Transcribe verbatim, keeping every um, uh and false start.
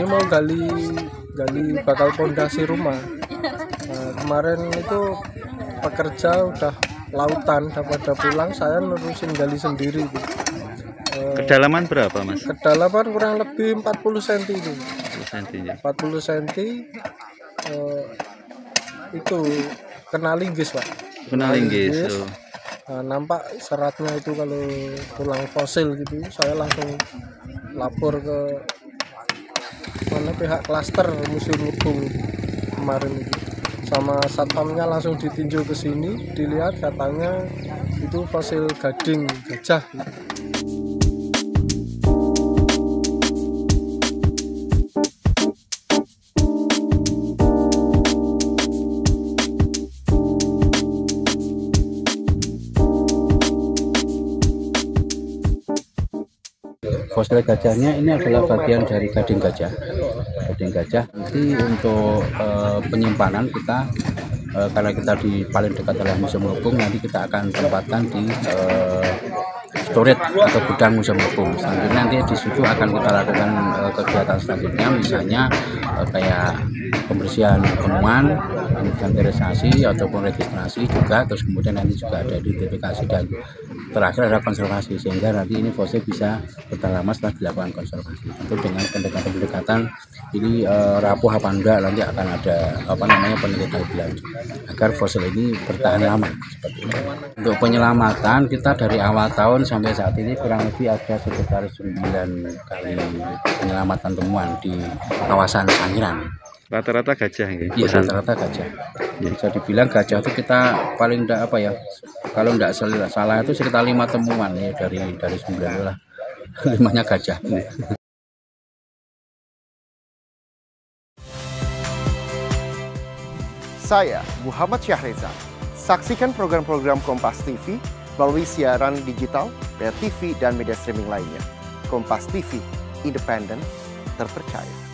ini mau gali gali bakal pondasi rumah. Nah, kemarin itu pekerja udah lautan pada pulang, saya nerusin gali sendiri. Kedalaman berapa, Mas? Kedalaman kurang lebih empat puluh sentimeter itu. empat puluh sentimeter. Eh, itu kena linggis, Pak. Kena linggis. So. Nah, nampak seratnya itu kalau tulang fosil gitu, saya langsung lapor ke mana pihak klaster Museum Lembung kemarin itu. Sama satpamnya langsung ditinjau ke sini, dilihat katanya itu fosil gading, gajah. Fosil gajahnya ini adalah bagian dari gading gajah. Gading gajah nanti untuk uh, penyimpanan kita, uh, karena kita di paling dekat adalah Museum Lembung, nanti kita akan tempatkan di uh, storage atau gudang Museum Lembung. Selanjutnya nanti di situ akan kita lakukan uh, kegiatan selanjutnya, misalnya uh, kayak pembersihan temuan, inventarisasi ataupun registrasi juga, terus kemudian nanti juga ada identifikasi dan terakhir ada konservasi, sehingga nanti ini fosil bisa bertahan lama setelah dilakukan konservasi. Tentu dengan pendekatan-pendekatan ini uh, rapuh apa enggak, nanti akan ada apa namanya penelitian lebih lanjut agar fosil ini bertahan lama. Seperti itu. Untuk penyelamatan kita dari awal tahun sampai saat ini kurang lebih ada sekitar sembilan kali penyelamatan temuan di kawasan Sangiran. Rata-rata gajah ya? Iya, rata-rata gajah. Ya. Bisa dibilang gajah itu kita paling tidak apa ya, kalau tidak salah itu sekitar lima temuan ya, dari dari sembilan lah, limanya gajah. Ya. Saya Muhammad Syahreza. Saksikan program-program Kompas T V melalui siaran digital, pay T V dan media streaming lainnya. Kompas T V, independen, terpercaya.